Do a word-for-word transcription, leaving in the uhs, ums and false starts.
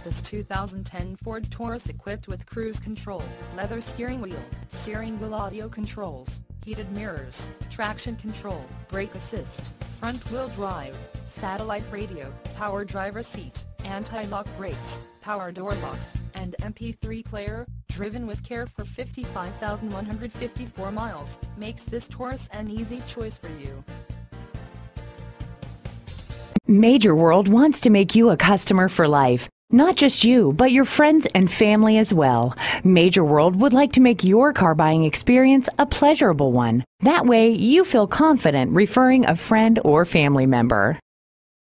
at this two thousand ten Ford Taurus equipped with cruise control, leather steering wheel, steering wheel audio controls, heated mirrors, traction control, brake assist, front wheel drive, satellite radio, power driver seat, anti-lock brakes, power door locks, and M P three player, driven with care for fifty-five thousand one hundred fifty-four miles, makes this Taurus an easy choice for you. Major World wants to make you a customer for life. Not just you, but your friends and family as well. Major World would like to make your car buying experience a pleasurable one. That way, you feel confident referring a friend or family member.